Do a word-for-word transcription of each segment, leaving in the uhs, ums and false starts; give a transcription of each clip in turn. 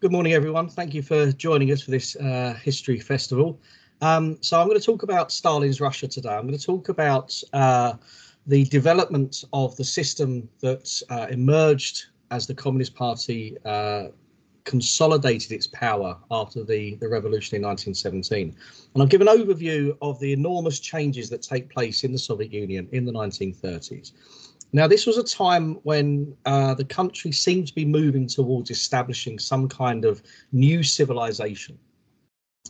Good morning, everyone. Thank you for joining us for this uh, history festival. Um, so I'm going to talk about Stalin's Russia today. I'm going to talk about uh, the development of the system that uh, emerged as the Communist Party uh, consolidated its power after the, the revolution in nineteen seventeen. And I'll give an overview of the enormous changes that take place in the Soviet Union in the nineteen thirties. Now, this was a time when uh, the country seemed to be moving towards establishing some kind of new civilization.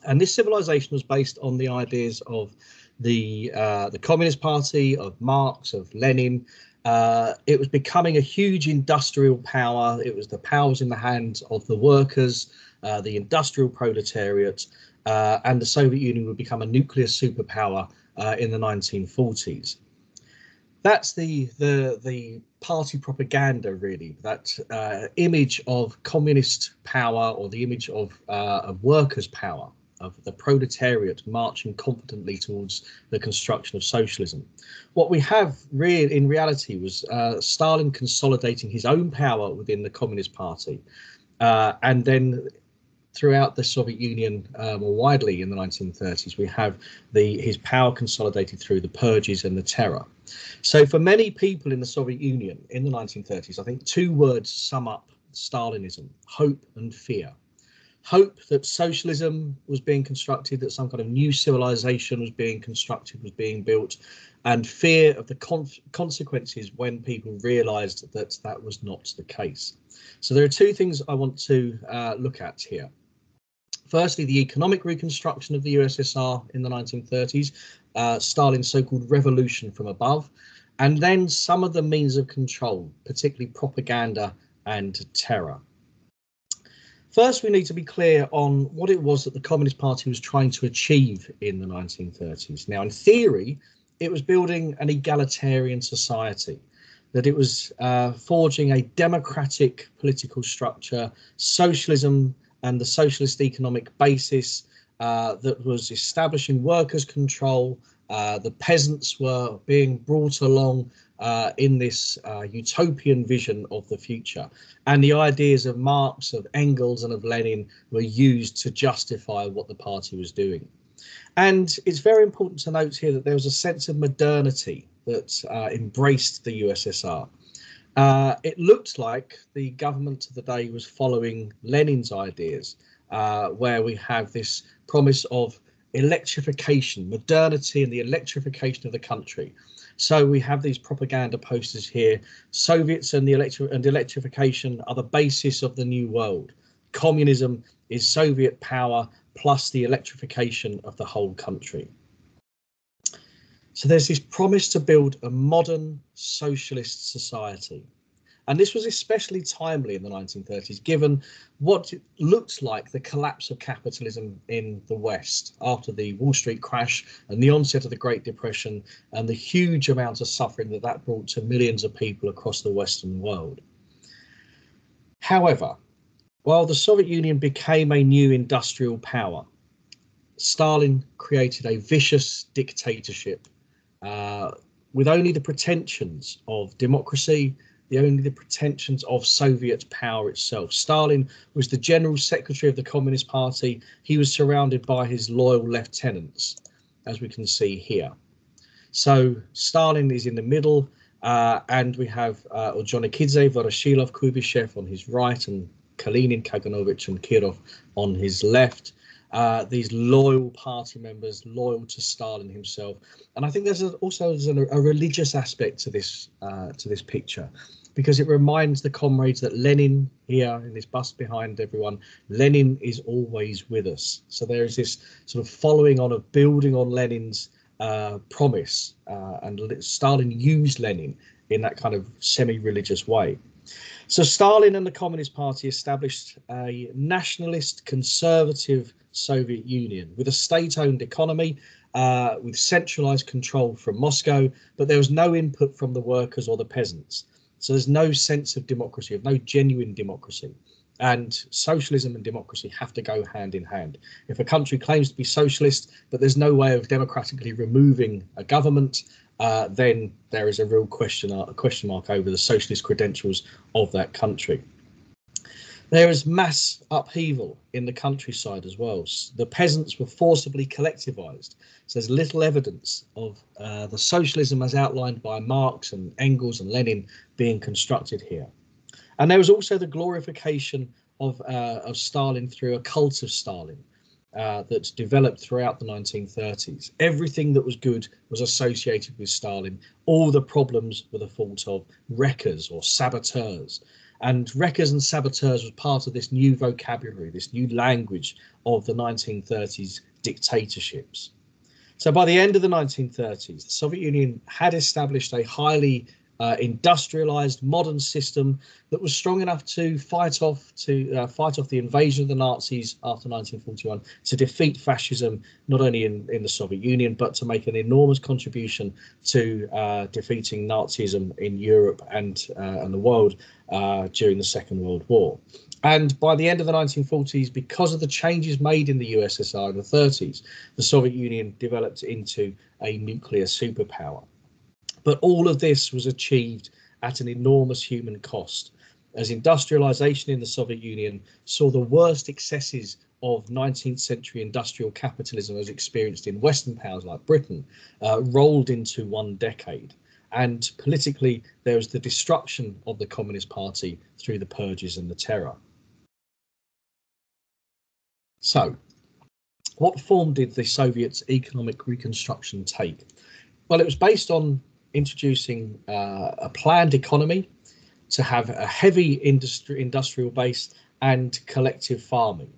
And this civilization was based on the ideas of the uh, the Communist Party, of Marx, of Lenin. Uh, it was becoming a huge industrial power. It was the powers in the hands of the workers, uh, the industrial proletariat, uh, and the Soviet Union would become a nuclear superpower uh, in the nineteen forties. That's the the the party propaganda, really. That uh, image of communist power, or the image of uh, of workers' power, of the proletariat marching confidently towards the construction of socialism. What we have re- in reality was uh, Stalin consolidating his own power within the Communist Party, uh, and then throughout the Soviet Union, uh, more widely in the nineteen thirties, we have the his power consolidated through the purges and the terror. So for many people in the Soviet Union in the nineteen thirties, I think two words sum up Stalinism: hope and fear. Hope that socialism was being constructed, that some kind of new civilization was being constructed, was being built, and fear of the con consequences when people realized that that was not the case. So there are two things I want to uh, look at here. Firstly, the economic reconstruction of the U S S R in the nineteen thirties, uh, Stalin's so-called revolution from above, and then some of the means of control, particularly propaganda and terror. First, we need to be clear on what it was that the Communist Party was trying to achieve in the nineteen thirties. Now, in theory, it was building an egalitarian society, that it was uh, forging a democratic political structure, socialism and the socialist economic basis uh, that was establishing workers' control. Uh, the peasants were being brought along Uh, in this uh, utopian vision of the future. And the ideas of Marx, of Engels and of Lenin were used to justify what the party was doing. And it's very important to note here that there was a sense of modernity that uh, embraced the U S S R. Uh, it looked like the government of the day was following Lenin's ideas, uh, where we have this promise of electrification, modernity and the electrification of the country. So we have these propaganda posters here. Soviets and the electri and electrification are the basis of the new world. Communism is Soviet power plus the electrification of the whole country. So there's this promise to build a modern socialist society. And this was especially timely in the nineteen thirties, given what it looked like the collapse of capitalism in the West after the Wall Street crash and the onset of the Great Depression and the huge amount of suffering that that brought to millions of people across the Western world. However, while the Soviet Union became a new industrial power, Stalin created a vicious dictatorship uh, with only the pretensions of democracy, the only the pretensions of Soviet power itself. Stalin was the general secretary of the Communist Party. He was surrounded by his loyal lieutenants, as we can see here. So Stalin is in the middle, uh, and we have uh, Ordzhonikidze, Voroshilov, Kubyshev on his right, and Kalinin, Kaganovich and Kirov on his left. Uh, these loyal party members, loyal to Stalin himself. And I think there's a, also there's a, a religious aspect to this uh, to this picture, because it reminds the comrades that Lenin, here in this bust behind everyone, Lenin is always with us. So there is this sort of following on of building on Lenin's uh, promise, uh, and Stalin used Lenin in that kind of semi-religious way. So Stalin and the Communist Party established a nationalist, conservative Soviet Union with a state-owned economy, uh, with centralized control from Moscow, but there was no input from the workers or the peasants. So there's no sense of democracy, of no genuine democracy. And socialism and democracy have to go hand in hand. If a country claims to be socialist, but there's no way of democratically removing a government, uh, then there is a real question, a question mark over the socialist credentials of that country. There was mass upheaval in the countryside as well. The peasants were forcibly collectivized. So there's little evidence of uh, the socialism as outlined by Marx and Engels and Lenin being constructed here. And there was also the glorification of, uh, of Stalin through a cult of Stalin uh, that's developed throughout the nineteen thirties. Everything that was good was associated with Stalin. All the problems were the fault of wreckers or saboteurs. And wreckers and saboteurs was part of this new vocabulary, this new language of the nineteen thirties dictatorships. So by the end of the nineteen thirties, the Soviet Union had established a highly uh, industrialized modern system that was strong enough to fight off to uh, fight off the invasion of the Nazis after nineteen forty-one, to defeat fascism, not only in, in the Soviet Union, but to make an enormous contribution to uh, defeating Nazism in Europe and, uh, and the world. Uh, during the Second World War. And by the end of the nineteen forties, because of the changes made in the U S S R in the thirties, the Soviet Union developed into a nuclear superpower. But all of this was achieved at an enormous human cost, as industrialization in the Soviet Union saw the worst excesses of nineteenth century industrial capitalism as experienced in Western powers like Britain uh, rolled into one decade. And politically, there was the destruction of the Communist Party through the purges and the terror. So, what form did the Soviets' economic reconstruction take? Well, it was based on introducing uh, a planned economy, to have a heavy industry, industrial base and collective farming.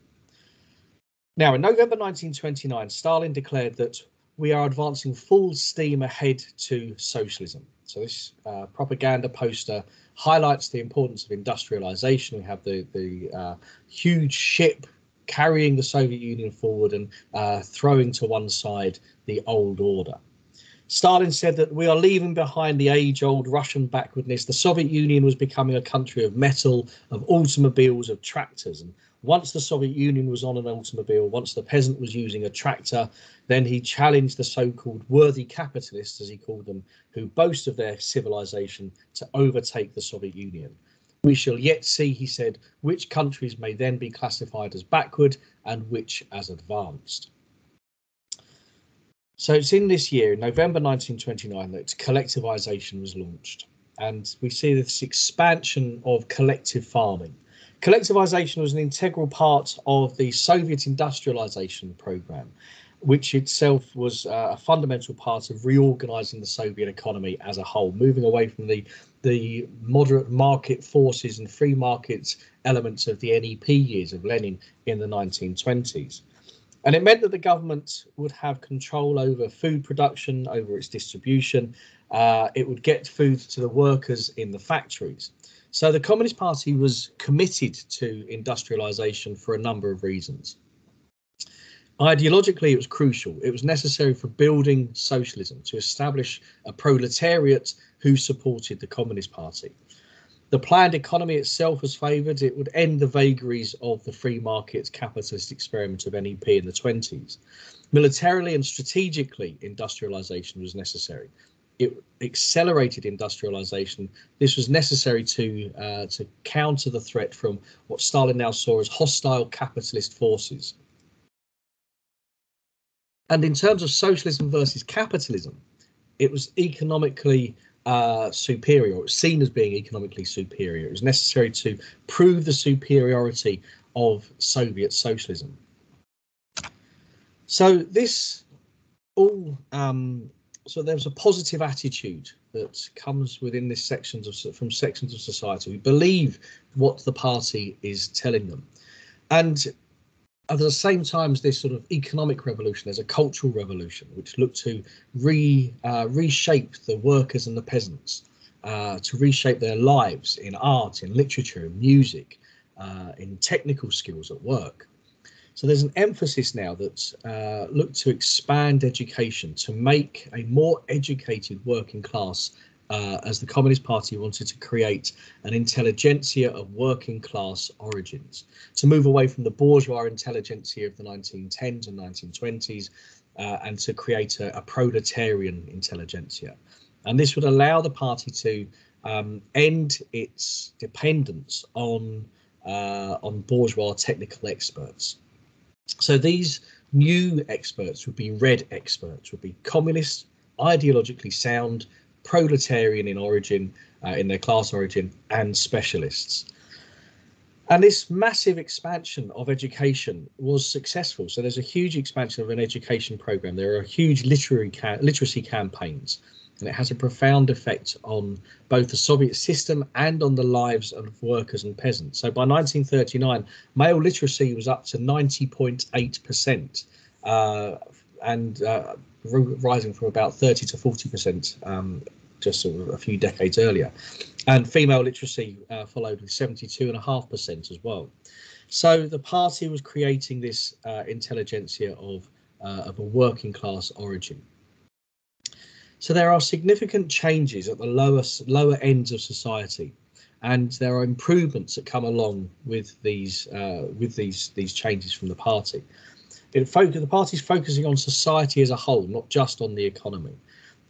Now, in November nineteen twenty-nine, Stalin declared that we are advancing full steam ahead to socialism. So this uh, propaganda poster highlights the importance of industrialization. We have the, the uh, huge ship carrying the Soviet Union forward and uh, throwing to one side the old order. Stalin said that we are leaving behind the age-old Russian backwardness. The Soviet Union was becoming a country of metal, of automobiles, of tractors. And once the Soviet Union was on an automobile, once the peasant was using a tractor, then he challenged the so-called worthy capitalists, as he called them, who boast of their civilization, to overtake the Soviet Union. We shall yet see, he said, which countries may then be classified as backward and which as advanced. So it's in this year, in November nineteen twenty-nine, that collectivization was launched. And we see this expansion of collective farming. Collectivization was an integral part of the Soviet industrialization program, which itself was uh, a fundamental part of reorganizing the Soviet economy as a whole, moving away from the, the moderate market forces and free markets elements of the N E P years of Lenin in the nineteen twenties. And it meant that the government would have control over food production, over its distribution. Uh, it would get food to the workers in the factories. So the Communist Party was committed to industrialization for a number of reasons. Ideologically, it was crucial. It was necessary for building socialism, to establish a proletariat who supported the Communist Party. The planned economy itself was favoured. It would end the vagaries of the free market capitalist experiment of N E P in the twenties. Militarily and strategically, industrialisation was necessary. It accelerated industrialisation. This was necessary to uh, to counter the threat from what Stalin now saw as hostile capitalist forces. And in terms of socialism versus capitalism, it was economically Uh, superior, or seen as being economically superior. It was necessary to prove the superiority of Soviet socialism. So this all, um, so there was a positive attitude that comes within this sections of from sections of society who believe what the party is telling them, and at the same time as this sort of economic revolution, there's a cultural revolution which looked to re, uh, reshape the workers and the peasants, uh, to reshape their lives in art, in literature, in music, uh, in technical skills at work. So there's an emphasis now that uh, looked to expand education, to make a more educated working class, uh, as the Communist Party wanted to create an intelligentsia of working class origins, to move away from the bourgeois intelligentsia of the nineteen tens and nineteen twenties, uh, and to create a, a proletarian intelligentsia. And this would allow the party to um, end its dependence on uh, on bourgeois technical experts. So these new experts would be red experts, would be communist, ideologically sound, proletarian in origin, uh, in their class origin, and specialists. And this massive expansion of education was successful. So there's a huge expansion of an education program. There are huge literary ca literacy campaigns, and it has a profound effect on both the Soviet system and on the lives of workers and peasants. So by nineteen thirty-nine, male literacy was up to ninety point eight percent, uh, and uh, rising from about thirty to forty percent um, just sort of a few decades earlier. And female literacy uh, followed with seventy-two and a half percent as well. So the party was creating this uh, intelligentsia of, uh, of a working class origin. So there are significant changes at the lower, lower ends of society, and there are improvements that come along with these uh, with these these changes from the party. It focus, the party's focusing on society as a whole, not just on the economy.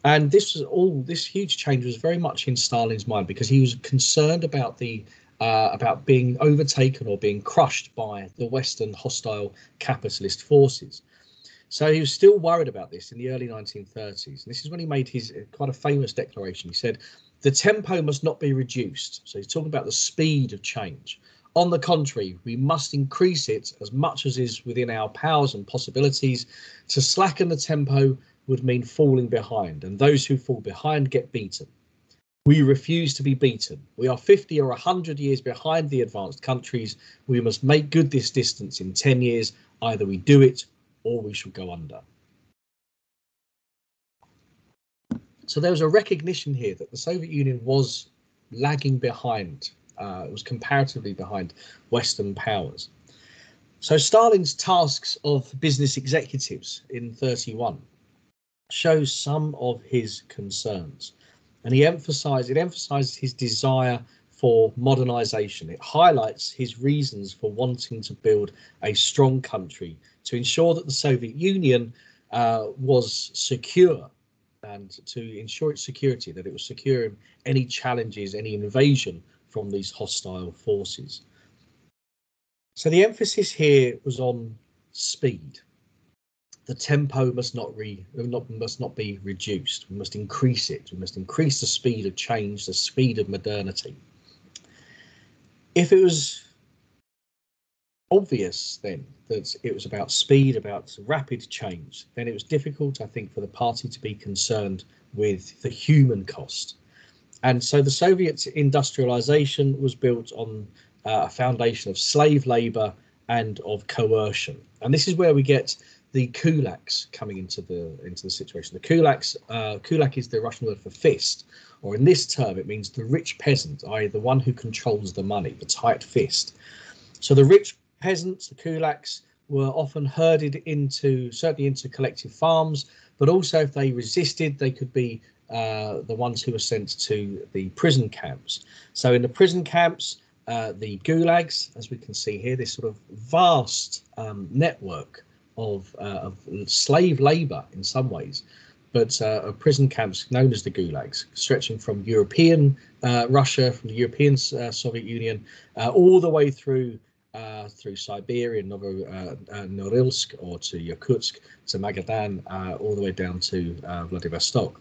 And this was all this huge change was very much in Stalin's mind, because he was concerned about the uh, about being overtaken or being crushed by the Western hostile capitalist forces. So he was still worried about this in the early nineteen thirties. And this is when he made his quite a famous declaration. He said, the tempo must not be reduced. So he's talking about the speed of change. On the contrary, we must increase it as much as is within our powers and possibilities. To slacken the tempo would mean falling behind, and those who fall behind get beaten. We refuse to be beaten. We are fifty or one hundred years behind the advanced countries. We must make good this distance in ten years. Either we do it, or we shall go under. So there was a recognition here that the Soviet Union was lagging behind, uh, it was comparatively behind Western powers. So Stalin's tasks of business executives in thirty-one shows some of his concerns, and he emphasized, it emphasizes his desire for modernization. It highlights his reasons for wanting to build a strong country to ensure that the Soviet Union uh, was secure, and to ensure its security, that it was secure in any challenges, any invasion from these hostile forces. So the emphasis here was on speed. The tempo must not, re, not, must not be reduced. We must increase it. We must increase the speed of change, the speed of modernity. If it was obvious then that it was about speed, about rapid change, then it was difficult, I think, for the party to be concerned with the human cost. And so the Soviet industrialization was built on uh, a foundation of slave labor and of coercion. And this is where we get the kulaks coming into the into the situation. The kulaks, uh, kulak is the Russian word for fist, or in this term, it means the rich peasant, that is the one who controls the money, the tight fist. So the rich peasants, the kulaks, were often herded into, certainly into collective farms, but also if they resisted, they could be uh, the ones who were sent to the prison camps. So in the prison camps, uh, the gulags, as we can see here, this sort of vast um, network of, uh, of slave labor in some ways, but uh, of prison camps known as the Gulags, stretching from European uh, Russia, from the European uh, Soviet Union, uh, all the way through uh, through Siberia and uh, uh, Norilsk, or to Yakutsk, to Magadan, uh, all the way down to uh, Vladivostok.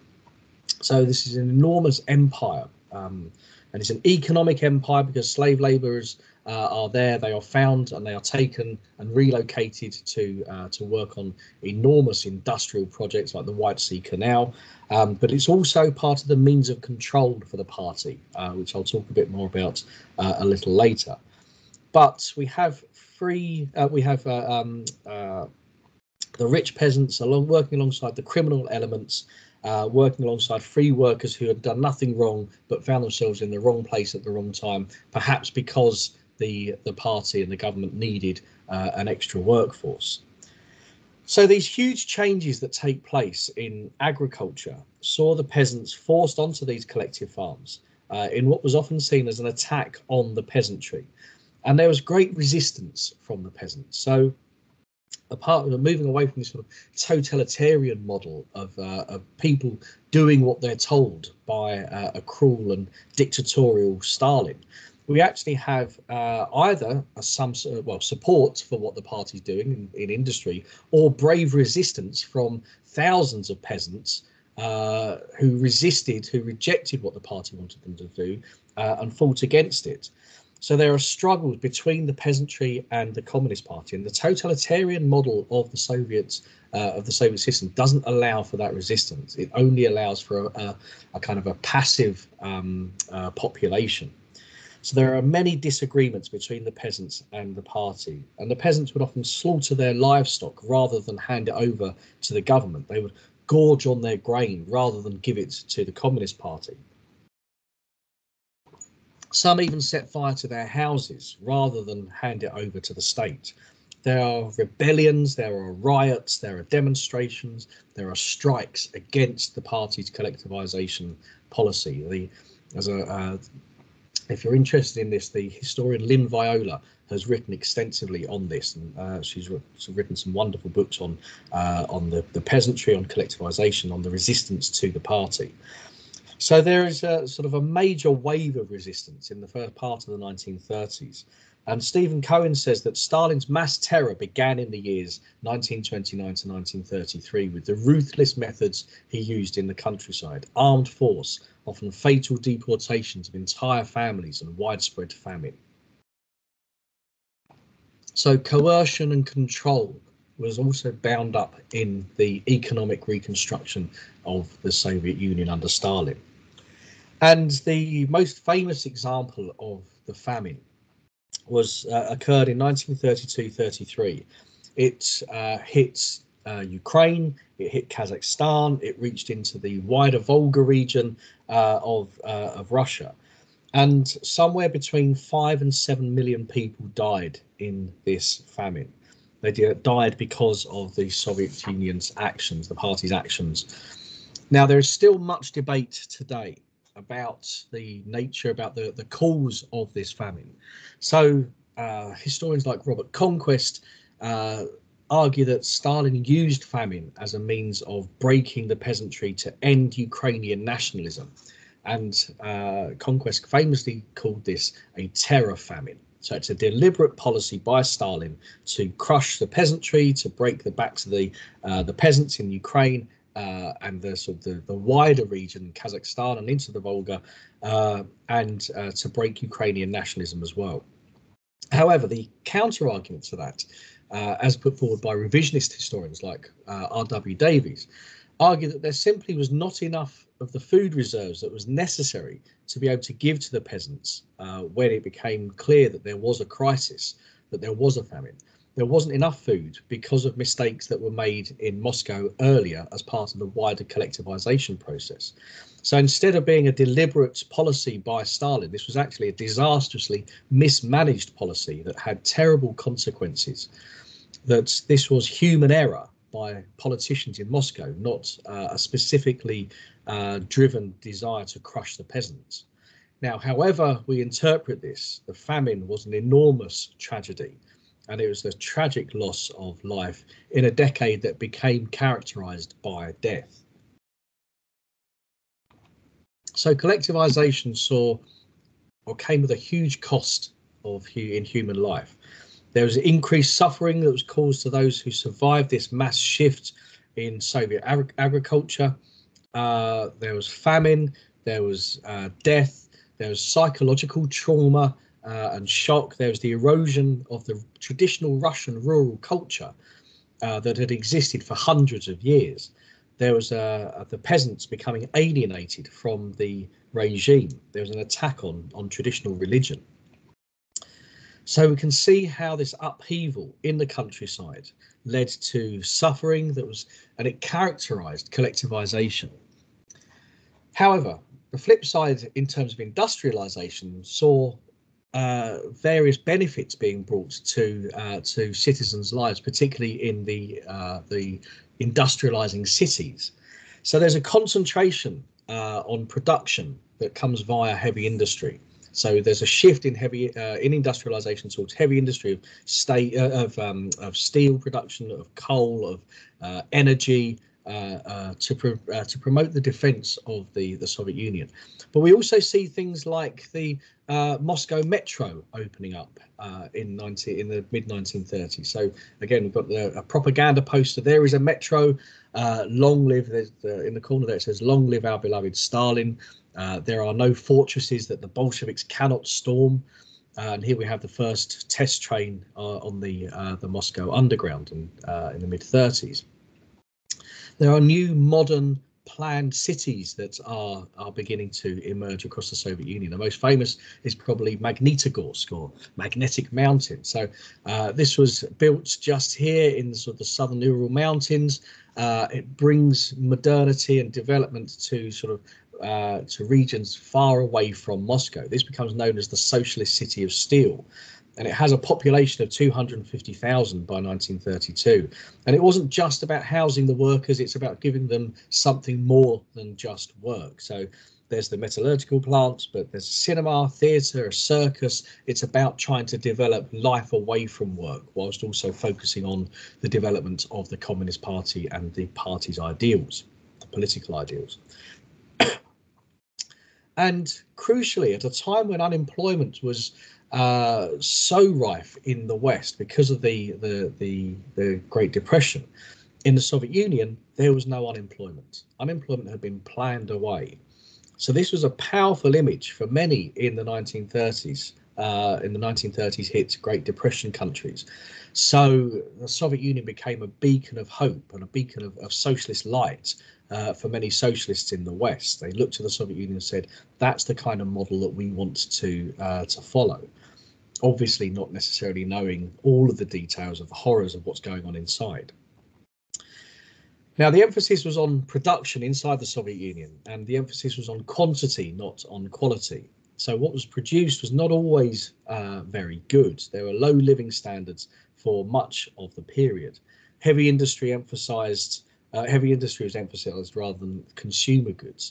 So this is an enormous empire, um, and it's an economic empire because slave laborers uh, are there, they are found and they are taken and relocated to uh, to work on enormous industrial projects like the White Sea Canal. Um, but it's also part of the means of control for the party, uh, which I'll talk a bit more about uh, a little later. But we have free, uh, we have uh, um, uh, the rich peasants along working alongside the criminal elements, uh, working alongside free workers who had done nothing wrong but found themselves in the wrong place at the wrong time, perhaps because the the party and the government needed uh, an extra workforce. So these huge changes that take place in agriculture saw the peasants forced onto these collective farms uh, in what was often seen as an attack on the peasantry. And there was great resistance from the peasants. So apart from moving away from this sort of totalitarian model of, uh, of people doing what they're told by uh, a cruel and dictatorial Stalin, we actually have uh, either some sort of, well, support for what the party's doing in, in industry, or brave resistance from thousands of peasants uh, who resisted, who rejected what the party wanted them to do uh, and fought against it. So there are struggles between the peasantry and the Communist Party, and the totalitarian model of the Soviets, uh, of the Soviet system, doesn't allow for that resistance. It only allows for a, a, a kind of a passive um, uh, population. So there are many disagreements between the peasants and the party, and the peasants would often slaughter their livestock rather than hand it over to the government. They would gorge on their grain rather than give it to the Communist Party. Some even set fire to their houses rather than hand it over to the state. There are rebellions, there are riots, there are demonstrations, there are strikes against the party's collectivization policy. The, as a, uh, if you're interested in this, the historian Lynn Viola has written extensively on this, and uh, she's written some wonderful books on, uh, on the, the peasantry, on collectivization, on the resistance to the party. So there is a sort of a major wave of resistance in the first part of the nineteen thirties. And Stephen Cohen says that Stalin's mass terror began in the years nineteen twenty-nine to nineteen thirty-three with the ruthless methods he used in the countryside: armed force, often fatal deportations of entire families, and widespread famine. So coercion and control was also bound up in the economic reconstruction of the Soviet Union under Stalin. And the most famous example of the famine was uh, occurred in nineteen thirty-two thirty-three. It uh, hit uh, Ukraine, it hit Kazakhstan, it reached into the wider Volga region uh, of, uh, of Russia. And somewhere between five and seven million people died in this famine. They died because of the Soviet Union's actions, the party's actions. Now, there is still much debate today about the nature, about the, the cause of this famine. So uh, historians like Robert Conquest uh, argue that Stalin used famine as a means of breaking the peasantry to end Ukrainian nationalism. And uh, Conquest famously called this a terror famine. So it's a deliberate policy by Stalin to crush the peasantry, to break the backs of the uh, the peasants in Ukraine uh, and the sort of the, the wider region, Kazakhstan and into the Volga, uh, and uh, to break Ukrainian nationalism as well. However, the counter argument to that, uh, as put forward by revisionist historians like uh, R W Davies, argue that there simply was not enough of the food reserves that was necessary to be able to give to the peasants uh, when it became clear that there was a crisis, that there was a famine. There wasn't enough food because of mistakes that were made in Moscow earlier as part of the wider collectivization process. So instead of being a deliberate policy by Stalin, this was actually a disastrously mismanaged policy that had terrible consequences. That this was human error by politicians in Moscow, not uh, a specifically uh, driven desire to crush the peasants. Now, however we interpret this, the famine was an enormous tragedy, and it was the tragic loss of life in a decade that became characterized by death. So collectivization saw, or came with a huge cost of in human life. There was increased suffering that was caused to those who survived this mass shift in Soviet ag agriculture. Uh, there was famine, there was uh, death, there was psychological trauma uh, and shock. There was the erosion of the traditional Russian rural culture uh, that had existed for hundreds of years. There was uh, the peasants becoming alienated from the regime. There was an attack on, on traditional religion. So we can see how this upheaval in the countryside led to suffering that was, and it characterized collectivization. However, the flip side in terms of industrialization saw uh, various benefits being brought to uh, to citizens' lives, particularly in the uh, the industrializing cities. So there's a concentration uh, on production that comes via heavy industry. So there's a shift in heavy uh, in industrialization towards heavy industry of state uh, of um, of steel production, of coal, of uh, energy, uh, uh, uh, to, pro uh, to promote the defense of the, the Soviet Union. But we also see things like the uh, Moscow Metro opening up uh, in, nineteen, in the mid nineteen thirties. So again, we've got the, a propaganda poster. There is a metro, uh, long live, there's the, in the corner there it says, long live our beloved Stalin. Uh, there are no fortresses that the Bolsheviks cannot storm. Uh, and here we have the first test train uh, on the uh, the Moscow Underground in, uh, in the mid thirties. There are new modern planned cities that are are beginning to emerge across the Soviet Union. The most famous is probably Magnitogorsk, or Magnetic Mountain. So uh, this was built just here in the sort of the southern Ural Mountains. Uh, it brings modernity and development to sort of Uh, to regions far away from Moscow. This becomes known as the Socialist City of Steel, and it has a population of two hundred fifty thousand by nineteen thirty-two. And it wasn't just about housing the workers, it's about giving them something more than just work. So there's the metallurgical plants, but there's cinema, theatre, a circus. It's about trying to develop life away from work, whilst also focusing on the development of the Communist Party and the party's ideals, the political ideals. And crucially, at a time when unemployment was uh, so rife in the West because of the, the, the, the Great Depression, in the Soviet Union, there was no unemployment. Unemployment had been planned away. So this was a powerful image for many in the nineteen thirties, uh, in the nineteen thirties hit Great Depression countries. So the Soviet Union became a beacon of hope and a beacon of, of socialist light. Uh, for many socialists in the West, they looked to the Soviet Union and said, that's the kind of model that we want to uh, to follow. Obviously not necessarily knowing all of the details of the horrors of what's going on inside. Now, the emphasis was on production inside the Soviet Union, and the emphasis was on quantity, not on quality. So what was produced was not always uh, very good. There were low living standards for much of the period. Heavy industry emphasized Uh, heavy industry was emphasised rather than consumer goods.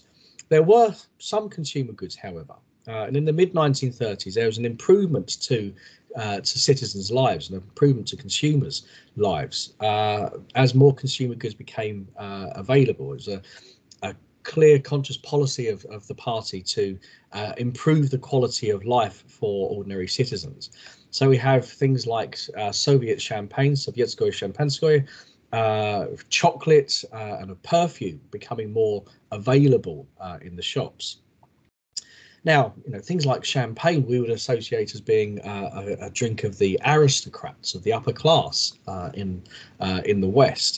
There were some consumer goods, however, uh, and in the mid nineteen thirties there was an improvement to uh, to citizens' lives, an improvement to consumers' lives, uh, as more consumer goods became uh, available. It was a, a clear, conscious policy of, of the party to uh, improve the quality of life for ordinary citizens. So we have things like uh, Soviet champagne, Sovietskoye Champanskoye, Uh, chocolate uh, and a perfume becoming more available uh, in the shops. Now, you know, things like champagne we would associate as being uh, a, a drink of the aristocrats, of the upper class uh, in uh, in the West.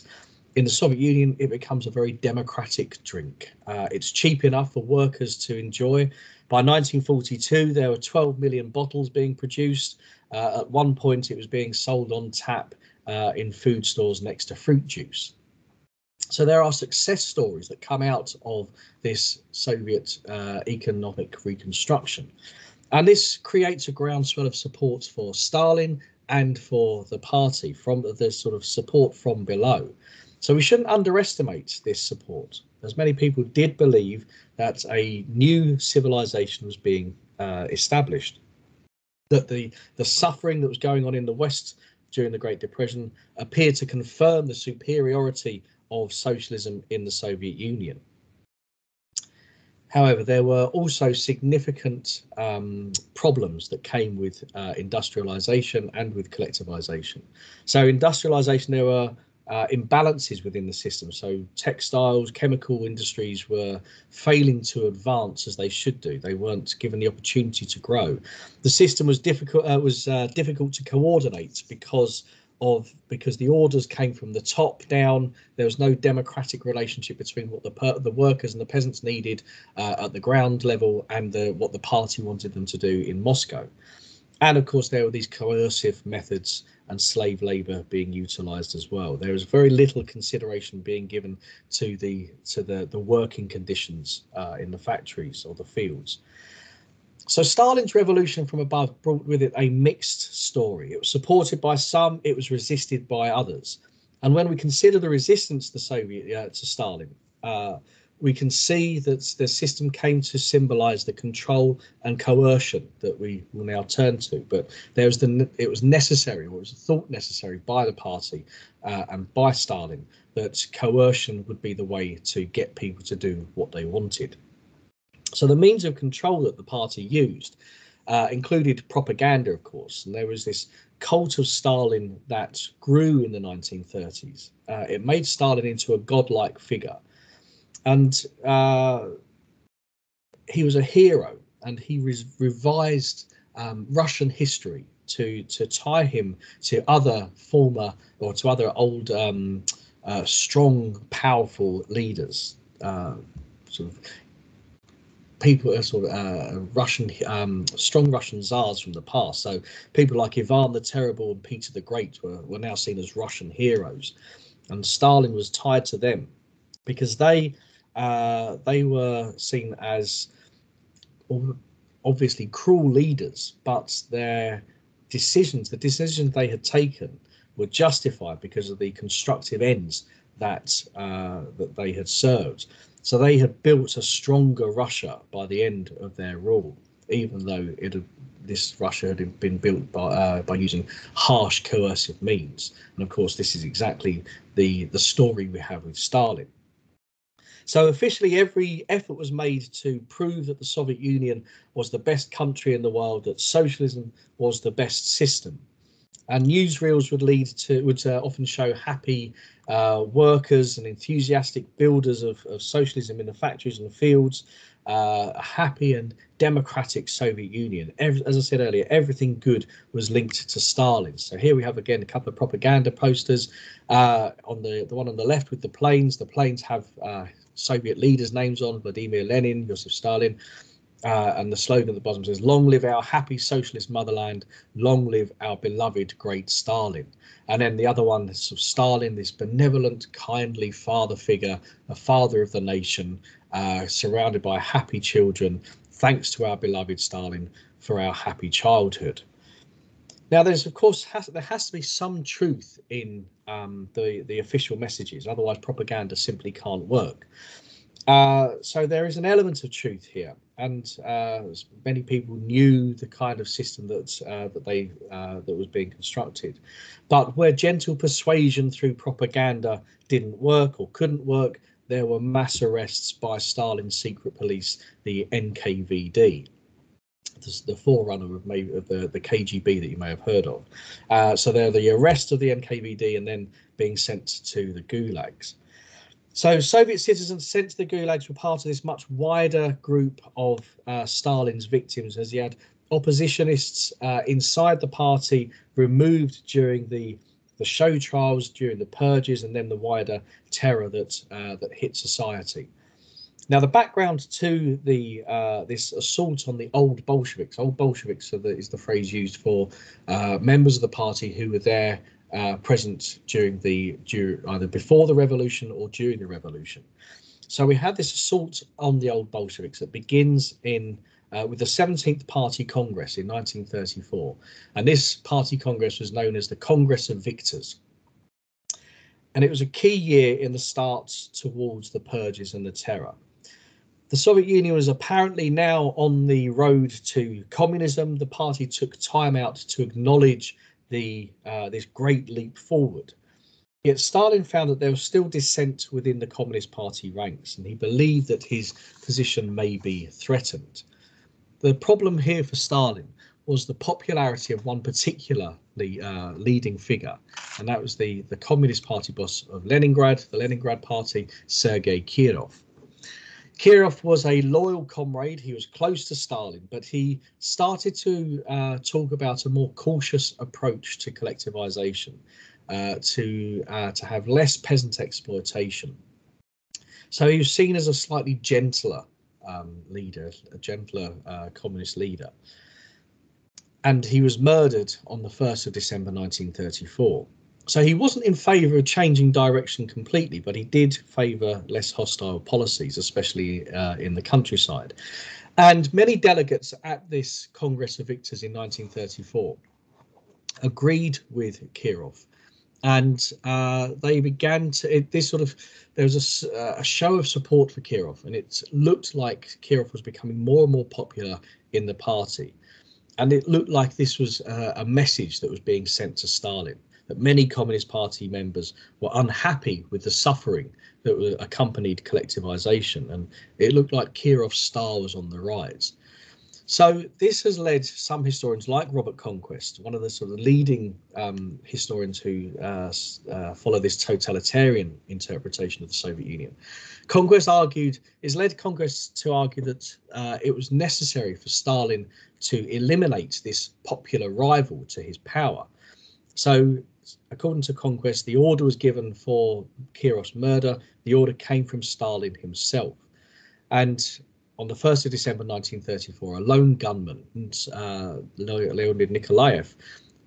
In the Soviet Union, it becomes a very democratic drink. Uh, it's cheap enough for workers to enjoy. By nineteen forty-two, there were twelve million bottles being produced. Uh, at one point, it was being sold on tap Uh, in food stores next to fruit juice. So there are success stories that come out of this Soviet uh, economic reconstruction. And this creates a groundswell of support for Stalin and for the party, from the sort of support from below. So we shouldn't underestimate this support, as many people did believe that a new civilization was being uh, established, that the, the suffering that was going on in the West during the Great Depression appeared to confirm the superiority of socialism in the Soviet Union. However, there were also significant um, problems that came with uh, industrialization and with collectivization. So industrialization, there were uh, imbalances within the system. So textiles, chemical industries were failing to advance as they should do. They weren't given the opportunity to grow. The system was difficult. Uh, was uh, difficult to coordinate because of because the orders came from the top down. There was no democratic relationship between what the per the workers and the peasants needed uh, at the ground level and the, what the party wanted them to do in Moscow. And of course, there were these coercive methods and slave labour being utilised as well. There is very little consideration being given to the to the the working conditions uh, in the factories or the fields. So Stalin's revolution from above brought with it a mixed story. It was supported by some, it was resisted by others. And when we consider the resistance to Soviet uh, to Stalin, uh, we can see that the system came to symbolize the control and coercion that we will now turn to. But there was the, it was necessary, or it was thought necessary by the party uh, and by Stalin, that coercion would be the way to get people to do what they wanted. So the means of control that the party used uh, included propaganda, of course, and there was this cult of Stalin that grew in the nineteen thirties. Uh, it made Stalin into a godlike figure, and uh, he was a hero, and he re revised um, Russian history to to tie him to other former or to other old um, uh, strong, powerful leaders, uh, sort of people, uh, sort of uh, Russian, um, strong Russian czars from the past. So people like Ivan the Terrible and Peter the Great were, were now seen as Russian heroes, and Stalin was tied to them because they uh, they were seen as obviously cruel leaders, but their decisions, the decisions they had taken, were justified because of the constructive ends that uh, that they had served. So they had built a stronger Russia by the end of their rule, even though it had, this Russia had been built by uh, by using harsh, coercive means. And of course, this is exactly the the story we have with Stalin. So officially, every effort was made to prove that the Soviet Union was the best country in the world, that socialism was the best system. And newsreels would lead to would uh, often show happy uh, workers and enthusiastic builders of, of socialism in the factories and the fields, uh, a happy and democratic Soviet Union. Every, as I said earlier, everything good was linked to Stalin. So here we have again a couple of propaganda posters. Uh, on the the one on the left with the planes, the planes have uh, Soviet leaders' names on: Vladimir Lenin, Joseph Stalin. Uh, and the slogan at the bottom says, "Long live our happy socialist motherland, long live our beloved great Stalin." And then the other one is of Stalin, this benevolent, kindly father figure, a father of the nation, uh, surrounded by happy children. Thanks to our beloved Stalin for our happy childhood. Now, there's, of course, has, there has to be some truth in um, the, the official messages. Otherwise, propaganda simply can't work. Uh, so there is an element of truth here, and uh, many people knew the kind of system that uh, that they uh, that was being constructed, but where gentle persuasion through propaganda didn't work or couldn't work, there were mass arrests by Stalin's secret police, the N K V D, this is the forerunner of, maybe, of the the K G B that you may have heard of. Uh, so they're the arrest of the N K V D and then being sent to the Gulags. So Soviet citizens sent to the Gulags were part of this much wider group of uh, Stalin's victims, as he had oppositionists uh, inside the party removed during the, the show trials, during the purges, and then the wider terror that uh, that hit society. Now, the background to the uh, this assault on the old Bolsheviks, old Bolsheviks are the, is the phrase used for uh, members of the party who were there Uh, present during the during, either before the revolution or during the revolution. So we have this assault on the old Bolsheviks that begins in uh, with the seventeenth Party Congress in nineteen thirty-four, and this Party Congress was known as the Congress of Victors, and it was a key year in the start towards the purges and the terror. The Soviet Union was apparently now on the road to communism. The party took time out to acknowledge The, uh, this great leap forward. Yet Stalin found that there was still dissent within the Communist Party ranks, and he believed that his position may be threatened. The problem here for Stalin was the popularity of one particular uh, leading figure, and that was the, the Communist Party boss of Leningrad, the Leningrad Party, Sergei Kirov. Kirov was a loyal comrade. He was close to Stalin, but he started to uh, talk about a more cautious approach to collectivization, uh, to uh, to have less peasant exploitation. So he was seen as a slightly gentler um, leader, a gentler uh, communist leader. And he was murdered on the first of December nineteen thirty-four. So he wasn't in favour of changing direction completely, but he did favour less hostile policies, especially uh, in the countryside. And many delegates at this Congress of Victors in nineteen thirty-four agreed with Kirov And uh, they began to, it, this sort of, there was a, a show of support for Kirov, and it looked like Kirov was becoming more and more popular in the party. And it looked like this was a, a message that was being sent to Stalin, that many Communist Party members were unhappy with the suffering that accompanied collectivization. And it looked like Kirov's star was on the rise. So this has led some historians like Robert Conquest, one of the sort of leading um, historians who uh, uh, follow this totalitarian interpretation of the Soviet Union. Conquest argued, it's led Conquest to argue that uh, it was necessary for Stalin to eliminate this popular rival to his power. So according to Conquest, the order was given for Kirov's murder. The order came from Stalin himself. And on the first of December nineteen thirty-four, a lone gunman, uh, Leonid Nikolaev,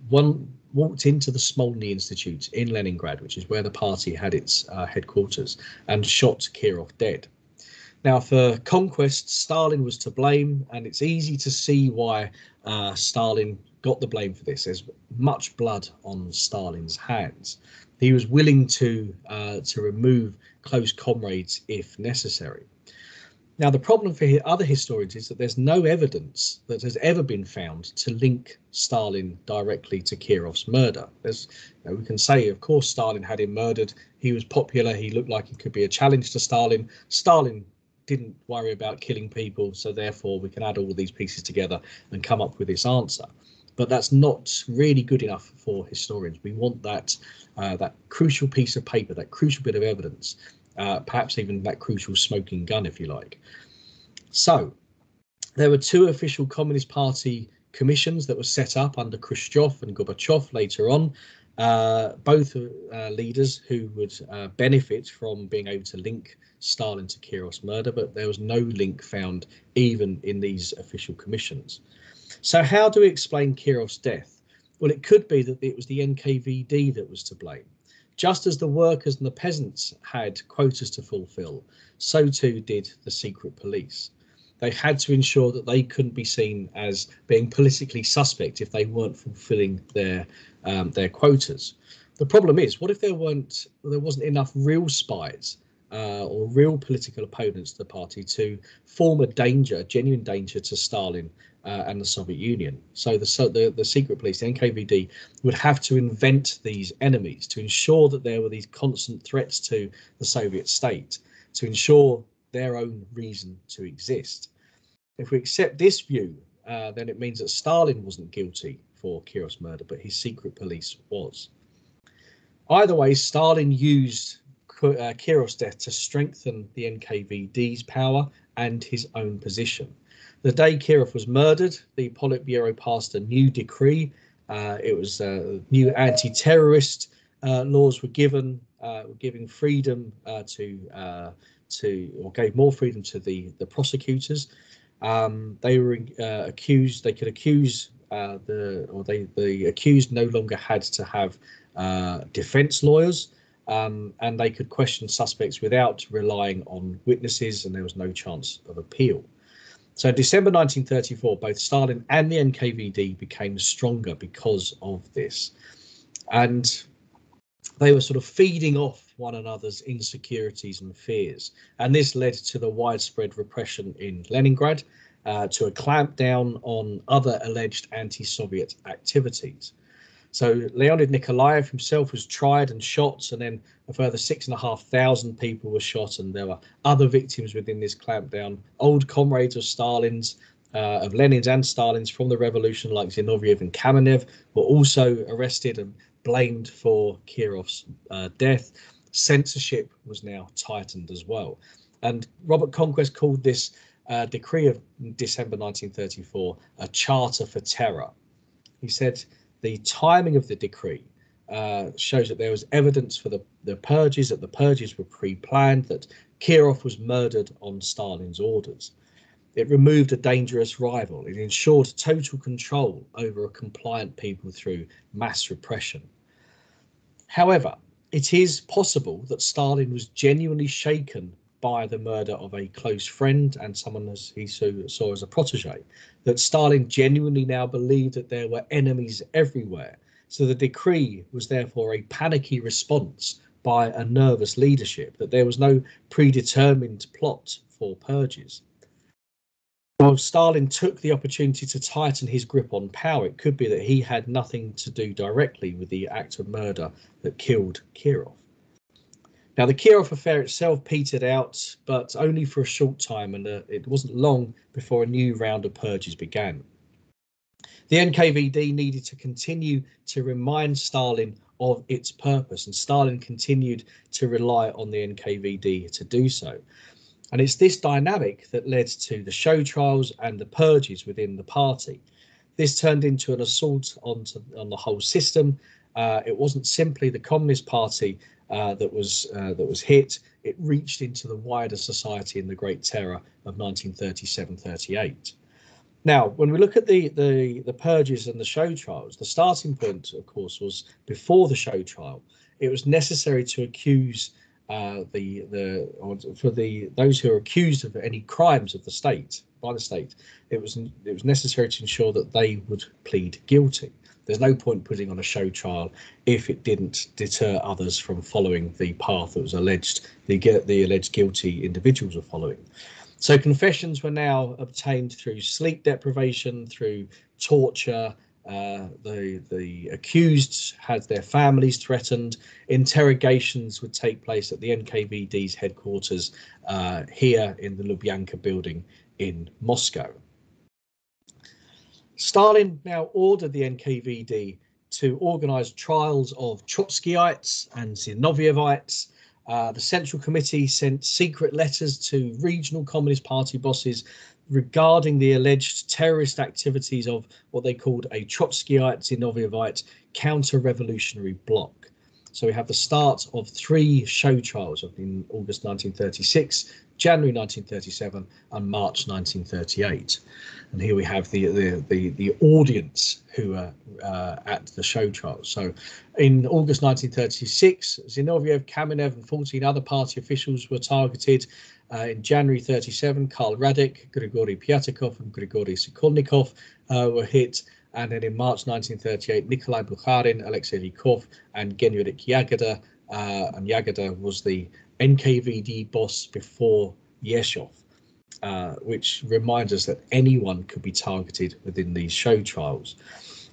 one walked into the Smolny Institute in Leningrad, which is where the party had its uh, headquarters, and shot Kirov dead. Now, for Conquest, Stalin was to blame, and it's easy to see why uh, Stalin got the blame for this. There's much blood on Stalin's hands. He was willing to uh, to remove close comrades if necessary. Now, the problem for other historians is that there's no evidence that has ever been found to link Stalin directly to Kirov's murder. There's, you know, we can say, of course, Stalin had him murdered. He was popular. He looked like he could be a challenge to Stalin. Stalin didn't worry about killing people, so therefore we can add all these pieces together and come up with this answer. But that's not really good enough for historians. We want that, uh, that crucial piece of paper, that crucial bit of evidence. Uh, perhaps even that crucial smoking gun, if you like. So there were two official Communist Party commissions that were set up under Khrushchev and Gorbachev later on, uh, both uh, leaders who would uh, benefit from being able to link Stalin to Kirov's murder, but there was no link found even in these official commissions. So how do we explain Kirov's death? Well, it could be that it was the N K V D that was to blame. Just as the workers and the peasants had quotas to fulfill, so too did the secret police. They had to ensure that they couldn't be seen as being politically suspect if they weren't fulfilling their um, their quotas. The problem is, what if there weren't there wasn't enough real spies uh, or real political opponents to the party to form a danger, a genuine danger to Stalin uh, and the Soviet Union? So the, so the the secret police, the N K V D, would have to invent these enemies to ensure that there were these constant threats to the Soviet state, to ensure their own reason to exist. If we accept this view, uh, then it means that Stalin wasn't guilty for Kirov's murder, but his secret police was. Either way, Stalin used uh, Kirov's death to strengthen the N K V D's power and his own position. The day Kirov was murdered, the Politburo passed a new decree. Uh, it was uh, new anti-terrorist uh, laws were given, uh, were giving freedom uh, to, uh, to, or gave more freedom to the the prosecutors. Um, they were uh, accused. They could accuse uh, the, or they the accused no longer had to have uh, defense lawyers, um, and they could question suspects without relying on witnesses, and there was no chance of appeal. So December nineteen thirty-four, both Stalin and the N K V D became stronger because of this. And they were sort of feeding off one another's insecurities and fears. And this led to the widespread repression in Leningrad, uh, to a clampdown on other alleged anti-Soviet activities. So Leonid Nikolaev himself was tried and shot, and then a further six and a half thousand people were shot, and there were other victims within this clampdown, old comrades of Stalin's, uh, of Lenin's and Stalin's from the revolution, like Zinoviev and Kamenev, were also arrested and blamed for Kirov's uh, death. Censorship was now tightened as well. And Robert Conquest called this uh, decree of December nineteen thirty-four a charter for terror. He said, the timing of the decree uh, shows that there was evidence for the, the purges, that the purges were pre-planned, that Kirov was murdered on Stalin's orders. It removed a dangerous rival. It ensured total control over a compliant people through mass repression. However, it is possible that Stalin was genuinely shaken by the murder of a close friend and someone as he saw as a protege, that Stalin genuinely now believed that there were enemies everywhere, So the decree was therefore a panicky response by a nervous leadership, that there was no predetermined plot for purges. While Stalin took the opportunity to tighten his grip on power, it could be that he had nothing to do directly with the act of murder that killed Kirov. Now, the Kirov affair itself petered out, but only for a short time, and uh, it wasn't long before a new round of purges began. The N K V D needed to continue to remind Stalin of its purpose, and Stalin continued to rely on the N K V D to do so. And it's this dynamic that led to the show trials and the purges within the party. This turned into an assault on, on the whole system. Uh, it wasn't simply the Communist Party uh, that was uh, that was hit. It reached into the wider society in the Great Terror of nineteen thirty-seven thirty-eight. Now, when we look at the, the, the purges and the show trials, the starting point, of course, was before the show trial. It was necessary to accuse Uh, the the or for the those who are accused of any crimes of the state by the state, it was it was necessary to ensure that they would plead guilty. There's no point putting on a show trial if it didn't deter others from following the path that was alleged the the alleged guilty individuals were following. So confessions were now obtained through sleep deprivation, through torture. Uh, the the accused had their families threatened. Interrogations would take place at the N K V D's headquarters uh, here in the Lubyanka building in Moscow. Stalin now ordered the N K V D to organise trials of Trotskyites and Zinovievites. Uh, the Central Committee sent secret letters to regional Communist Party bosses regarding the alleged terrorist activities of what they called a Trotskyite Zinovievite counter-revolutionary bloc. So we have the start of three show trials in August nineteen thirty-six, January nineteen thirty-seven, and March nineteen thirty-eight. And here we have the the the, the audience who are uh, at the show trials. So in August nineteen thirty-six, Zinoviev, Kamenev, and fourteen other party officials were targeted. Uh, in January thirty-seven, Karl Radek, Grigory Pyatakov, and Grigory Sokolnikov uh, were hit. And then in March nineteen thirty-eight, Nikolai Bukharin, Alexei Rykov, and Genrikh Yagoda. Uh, and Yagoda was the N K V D boss before Yeshov, uh, which reminds us that anyone could be targeted within these show trials.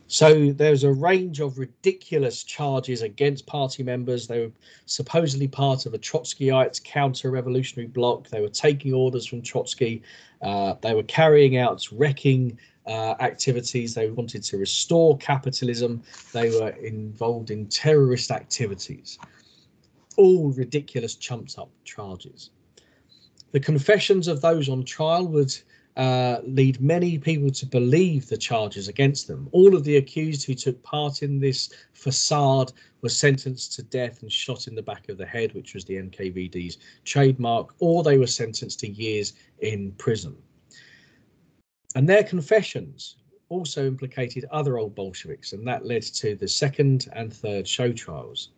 So there's a range of ridiculous charges against party members. They were supposedly part of a Trotskyite counter-revolutionary bloc. They were taking orders from Trotsky. Uh, they were carrying out wrecking uh, activities. They wanted to restore capitalism. They were involved in terrorist activities. All ridiculous chumped-up charges. The confessions of those on trial would Uh, lead many people to believe the charges against them. All of the accused who took part in this facade were sentenced to death and shot in the back of the head, which was the N K V D's trademark, or they were sentenced to years in prison. And their confessions also implicated other old Bolsheviks, and that led to the second and third show trials.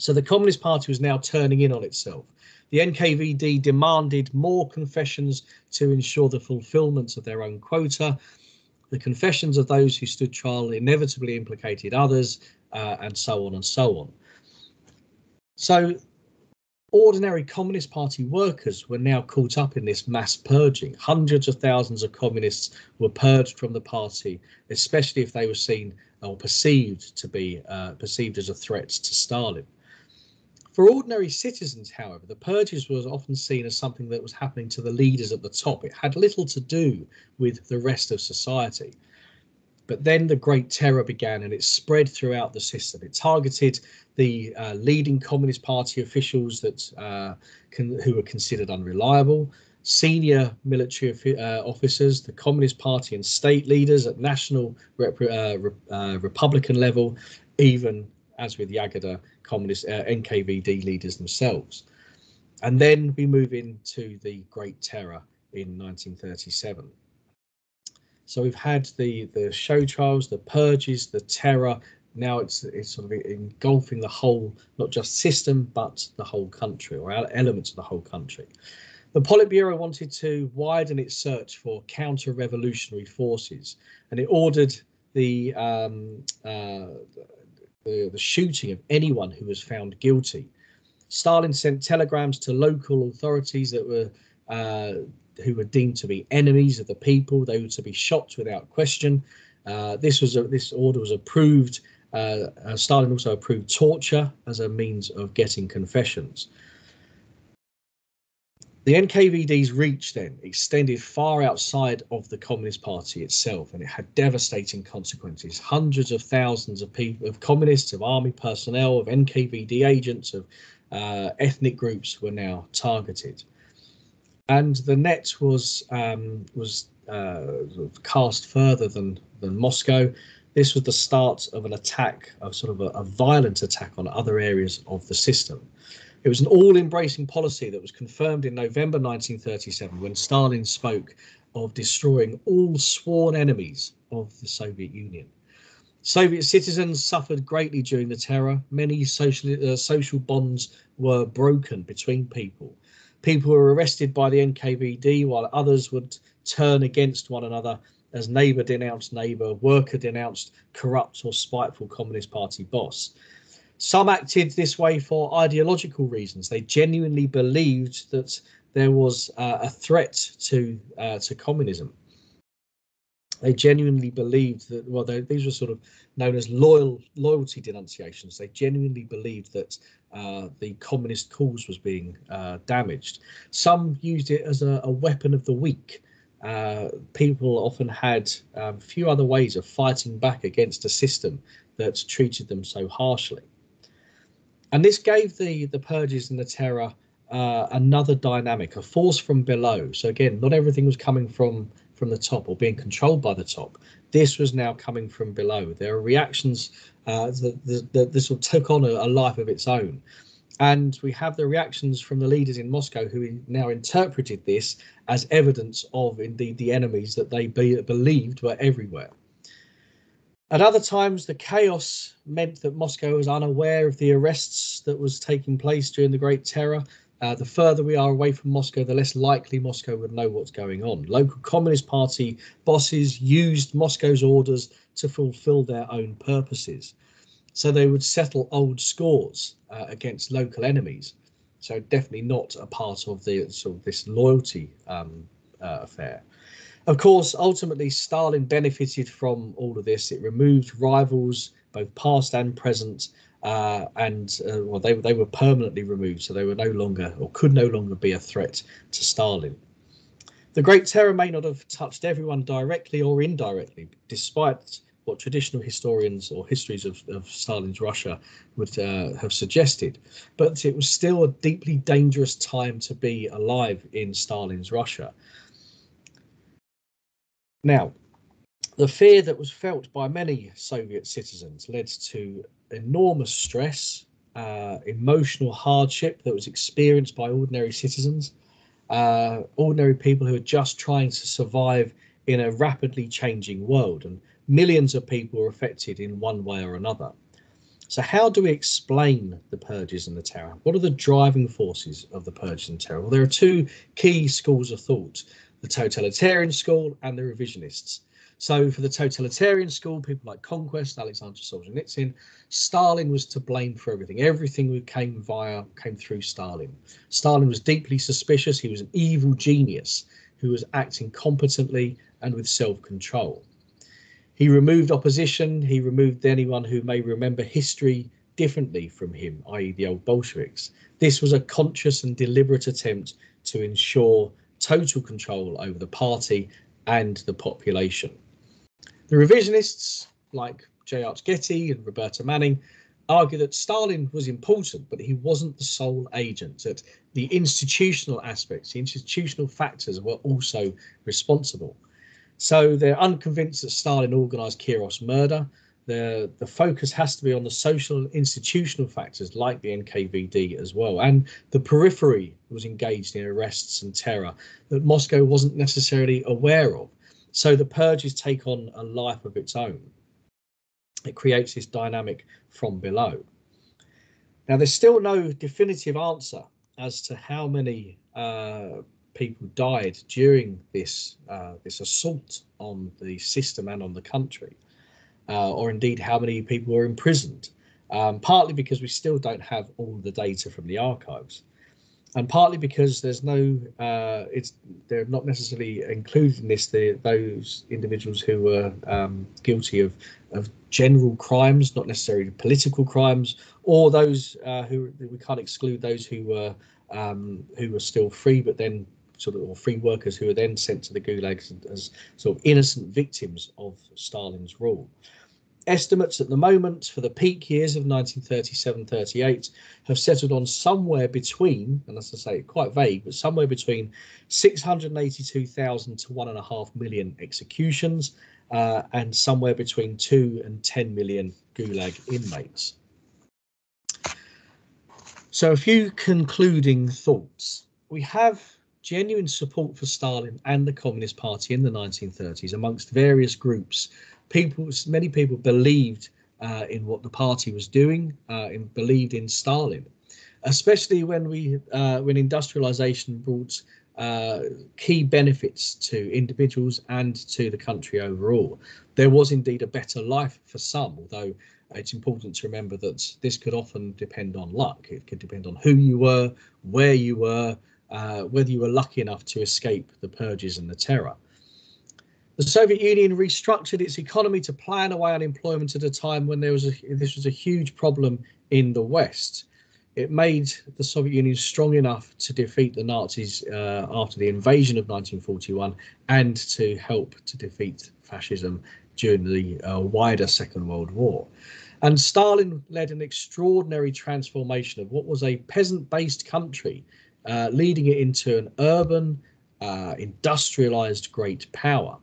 So the Communist Party was now turning in on itself. The N K V D demanded more confessions to ensure the fulfilment of their own quota. The confessions of those who stood trial inevitably implicated others, uh, and so on and so on. So ordinary Communist Party workers were now caught up in this mass purging. Hundreds of thousands of communists were purged from the party, especially if they were seen or perceived to be uh, perceived as a threat to Stalin. For ordinary citizens, however, the purges was often seen as something that was happening to the leaders at the top. It had little to do with the rest of society. But then the Great Terror began, and it spread throughout the system. It targeted the uh, leading Communist Party officials that uh, can, who were considered unreliable, senior military uh, officers, the Communist Party and state leaders at national rep uh, re uh, Republican level, even, as with Yagoda, communist uh, N K V D leaders themselves. And then we move into the Great Terror in nineteen thirty-seven. So we've had the the show trials, the purges, the terror. Now it's it's sort of engulfing the whole, not just system, but the whole country, or elements of the whole country. The Politburo wanted to widen its search for counter-revolutionary forces, and it ordered the um, uh, the, the shooting of anyone who was found guilty. Stalin sent telegrams to local authorities that were uh, who were deemed to be enemies of the people. They were to be shot without question. Uh, this was a, this order was approved. Uh, uh, Stalin also approved torture as a means of getting confessions. The N K V D's reach then extended far outside of the Communist Party itself, and it had devastating consequences. Hundreds of thousands of people, of communists, of army personnel, of N K V D agents, of uh, ethnic groups were now targeted. And the net was um, was uh, cast further than than Moscow. This was the start of an attack, of sort of a, a violent attack on other areas of the system. It was an all-embracing policy that was confirmed in November nineteen thirty-seven when Stalin spoke of destroying all sworn enemies of the Soviet Union. Soviet citizens suffered greatly during the terror. Many social, uh, social bonds were broken between people. People were arrested by the N K V D while others would turn against one another as neighbour denounced neighbour, worker denounced corrupt or spiteful Communist Party boss. Some acted this way for ideological reasons. They genuinely believed that there was uh, a threat to uh, to communism. They genuinely believed that, well, they, these were sort of known as loyal loyalty denunciations. They genuinely believed that uh, the communist cause was being uh, damaged. Some used it as a, a weapon of the weak. Uh, people often had a um, few other ways of fighting back against a system that treated them so harshly. And this gave the, the purges and the terror uh, another dynamic, a force from below. So again, not everything was coming from, from the top or being controlled by the top. This was now coming from below. There are reactions uh, that, that, that this all took on a, a life of its own. And we have the reactions from the leaders in Moscow who now interpreted this as evidence of indeed the enemies that they be, believed were everywhere. At other times, the chaos meant that Moscow was unaware of the arrests that was taking place during the Great Terror. Uh, the further we are away from Moscow, the less likely Moscow would know what's going on. Local Communist Party bosses used Moscow's orders to fulfill their own purposes. So they would settle old scores uh, against local enemies. So definitely not a part of the sort of this loyalty um, uh, affair. Of course, ultimately, Stalin benefited from all of this. It removed rivals, both past and present, uh, and uh, well, they, they were permanently removed, so they were no longer or could no longer be a threat to Stalin. The Great Terror may not have touched everyone directly or indirectly, despite what traditional historians or histories of, of Stalin's Russia would uh, have suggested. But it was still a deeply dangerous time to be alive in Stalin's Russia. Now, the fear that was felt by many Soviet citizens led to enormous stress, uh, emotional hardship that was experienced by ordinary citizens, uh, ordinary people who are just trying to survive in a rapidly changing world. And millions of people were affected in one way or another. So how do we explain the purges and the terror? What are the driving forces of the purges and terror? Well, there are two key schools of thought: the totalitarian school and the revisionists. So for the totalitarian school, people like Conquest, Alexander Solzhenitsyn, Stalin was to blame for everything. Everything came via, came through Stalin. Stalin was deeply suspicious. He was an evil genius who was acting competently and with self-control. He removed opposition. He removed anyone who may remember history differently from him, that is the old Bolsheviks. This was a conscious and deliberate attempt to ensure total control over the party and the population. The revisionists, like J. Arch Getty and Roberta Manning, argue that Stalin was important, but he wasn't the sole agent, that the institutional aspects, the institutional factors were also responsible. So they're unconvinced that Stalin organised Kirov's murder. The, the focus has to be on the social and institutional factors like the N K V D as well. And the periphery was engaged in arrests and terror that Moscow wasn't necessarily aware of. So the purges take on a life of its own. It creates this dynamic from below. Now, there's still no definitive answer as to how many uh, people died during this, uh, this assault on the system and on the country. uh, or indeed how many people were imprisoned, um, partly because we still don't have all the data from the archives, and partly because there's no, uh, it's they're not necessarily included in this the, those individuals who were um, guilty of of general crimes, not necessarily political crimes, or those uh, who we can't exclude those who were um, who were still free, but then sort of or free workers who were then sent to the gulags as sort of innocent victims of Stalin's rule. Estimates at the moment for the peak years of nineteen thirty-seven thirty-eight have settled on somewhere between, and as I say, quite vague, but somewhere between six hundred eighty-two thousand to one and a half million executions, uh, and somewhere between two and ten million Gulag inmates. So a few concluding thoughts. We have genuine support for Stalin and the Communist Party in the nineteen thirties amongst various groups. People, many people believed uh, in what the party was doing, uh, and believed in Stalin, especially when we, uh, when industrialization brought uh, key benefits to individuals and to the country overall. There was indeed a better life for some, although it's important to remember that this could often depend on luck. It could depend on who you were, where you were, uh, whether you were lucky enough to escape the purges and the terror. The Soviet Union restructured its economy to plan away unemployment at a time when there was a, this was a huge problem in the West. It made the Soviet Union strong enough to defeat the Nazis uh, after the invasion of nineteen forty-one and to help to defeat fascism during the uh, wider Second World War. And Stalin led an extraordinary transformation of what was a peasant-based country, uh, leading it into an urban, uh, industrialized great power.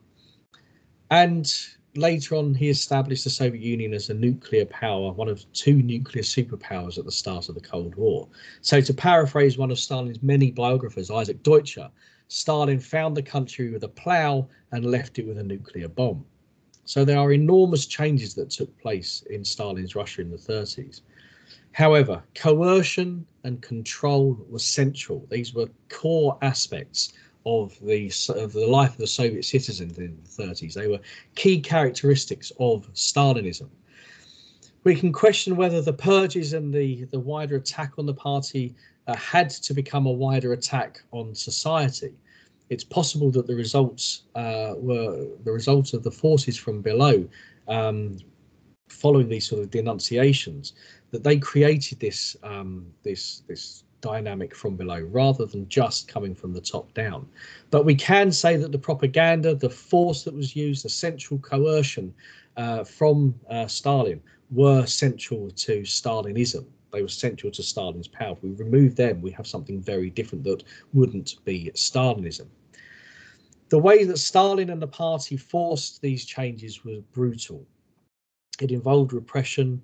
And later on, he established the Soviet Union as a nuclear power, one of two nuclear superpowers at the start of the Cold War. So to paraphrase one of Stalin's many biographers, Isaac Deutscher, Stalin found the country with a plough and left it with a nuclear bomb. So there are enormous changes that took place in Stalin's Russia in the thirties. However, coercion and control were central. These were core aspects of the of the life of the Soviet citizens in the thirties. They were key characteristics of Stalinism. We can question whether the purges and the, the wider attack on the party uh, had to become a wider attack on society. It's possible that the results uh, were the result of the forces from below, um, following these sort of denunciations, that they created this um, this this. dynamic from below rather than just coming from the top down. But we can say that the propaganda, the force that was used, the central coercion uh, from uh, Stalin were central to Stalinism. They were central to Stalin's power. If we remove them, we have something very different that wouldn't be Stalinism. The way that Stalin and the party forced these changes was brutal. It involved repression,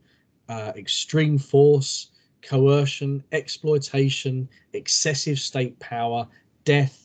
uh, extreme force, coercion, exploitation, excessive state power, death,